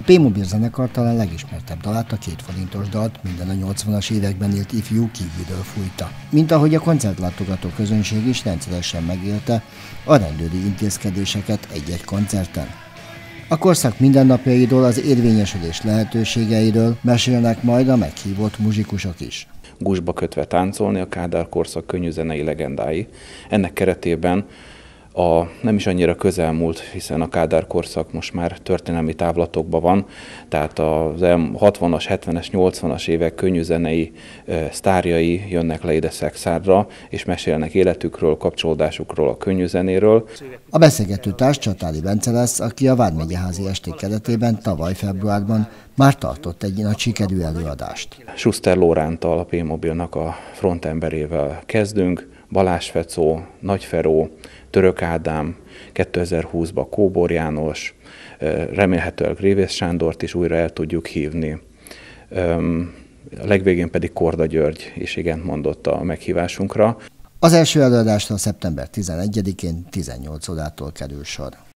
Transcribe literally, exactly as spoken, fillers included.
A P-mobil zenekar talán legismertebb dalát, a két forintos dalt minden a nyolcvanas években élt ifjú kívülről fújta. Mint ahogy a koncertlátogató közönség is rendszeresen megélte a rendőri intézkedéseket egy-egy koncerten. A korszak mindennapjaidól, az érvényesülés lehetőségeiről mesélnek majd a meghívott muzsikusok is. Gusba kötve táncolni a Kádár korszak könnyű zenei legendái. Ennek keretében a nem is annyira közelmúlt, hiszen a Kádár korszak most már történelmi távlatokban van, tehát a hatvanas, hetvenes, nyolcvanas évek könnyűzenei sztárjai jönnek le ide Szexárdra, és mesélnek életükről, kapcsolódásukról, a könnyűzenéről. A beszélgető társ Csatári Bence lesz, aki a Vádmegyiházi esték keretében tavaly februárban már tartott egy nagy sikerű előadást. Suszter Lorántal, a P-mobilnak a frontemberével kezdünk, Balázs Fecó, Nagyferó, Török Ádám, kétezer-húszban Kóbor János, remélhetőleg Grévész Sándort is újra el tudjuk hívni. A legvégén pedig Korda György is igent mondott a meghívásunkra. Az első előadásra szeptember tizenegyedikén tizennyolc órától kerül sor.